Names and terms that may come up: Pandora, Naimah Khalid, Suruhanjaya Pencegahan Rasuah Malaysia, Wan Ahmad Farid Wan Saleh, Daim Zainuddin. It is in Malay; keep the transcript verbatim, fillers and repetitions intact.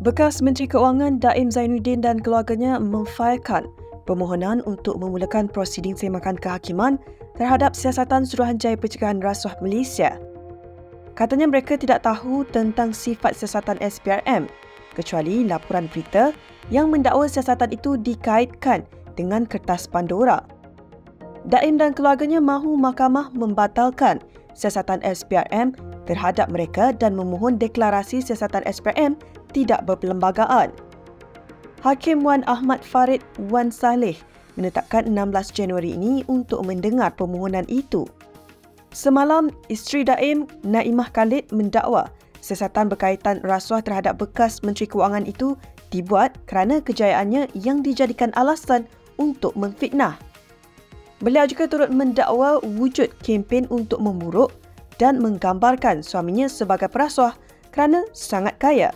Bekas Menteri Kewangan Daim Zainuddin dan keluarganya memfailkan permohonan untuk memulakan prosiding semakan kehakiman terhadap siasatan Suruhanjaya Pencegahan Rasuah Malaysia. Katanya mereka tidak tahu tentang sifat siasatan S P R M kecuali laporan berita yang mendakwa siasatan itu dikaitkan dengan kertas Pandora. Daim dan keluarganya mahu mahkamah membatalkan siasatan S P R M terhadap mereka dan memohon deklarasi siasatan S P R M tidak berperlembagaan. Hakim Wan Ahmad Farid Wan Saleh menetapkan enam belas Januari ini untuk mendengar permohonan itu. Semalam, isteri Daim, Naimah Khalid, mendakwa siasatan berkaitan rasuah terhadap bekas Menteri Kewangan itu dibuat kerana kejayaannya yang dijadikan alasan untuk memfitnah. Beliau juga turut mendakwa wujud kempen untuk memburuk dan menggambarkan suaminya sebagai perasuah kerana sangat kaya.